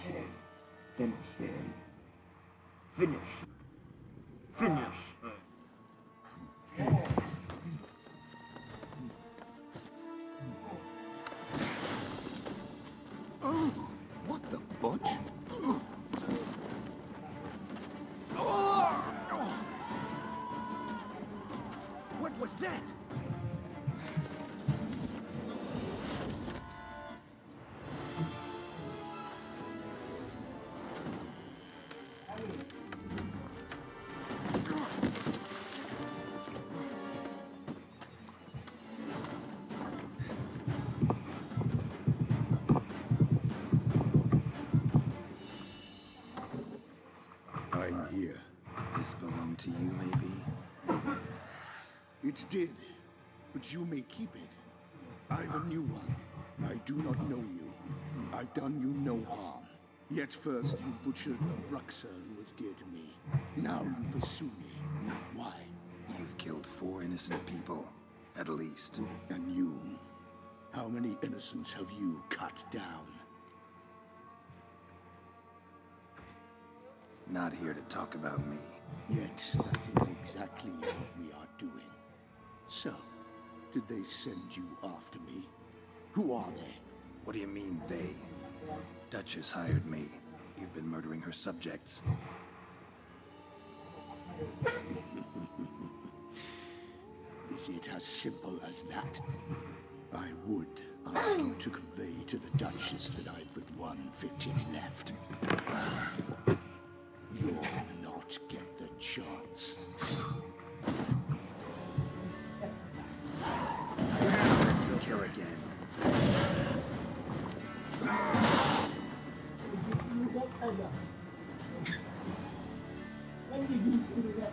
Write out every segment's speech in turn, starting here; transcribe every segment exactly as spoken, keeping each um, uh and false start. Finish him. Finish him. Finish. Finish. Finish. Oh, what the butch? What was that? I'm here. This belonged to you, maybe? It did, but you may keep it. I've a new one. I do not know you. I've done you no harm. Yet first you butchered a Bruxer who was dear to me. Now you pursue me. Why? You've killed four innocent people, at least. And you? How many innocents have you cut down? Not here to talk about me. Yet, that is exactly what we are doing. So, did they send you after me? Who are they? What do you mean, they? Duchess hired me. You've been murdering her subjects. Is it as simple as that? I would ask you to convey to the Duchess that I've but one victim left. You'll not get the chance. Kill again. When did you do that?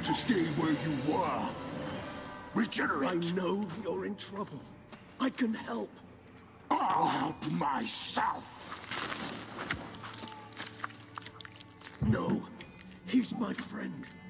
To stay where you were. Regenerate! I know you're in trouble. I can help. I'll help myself. No, he's my friend.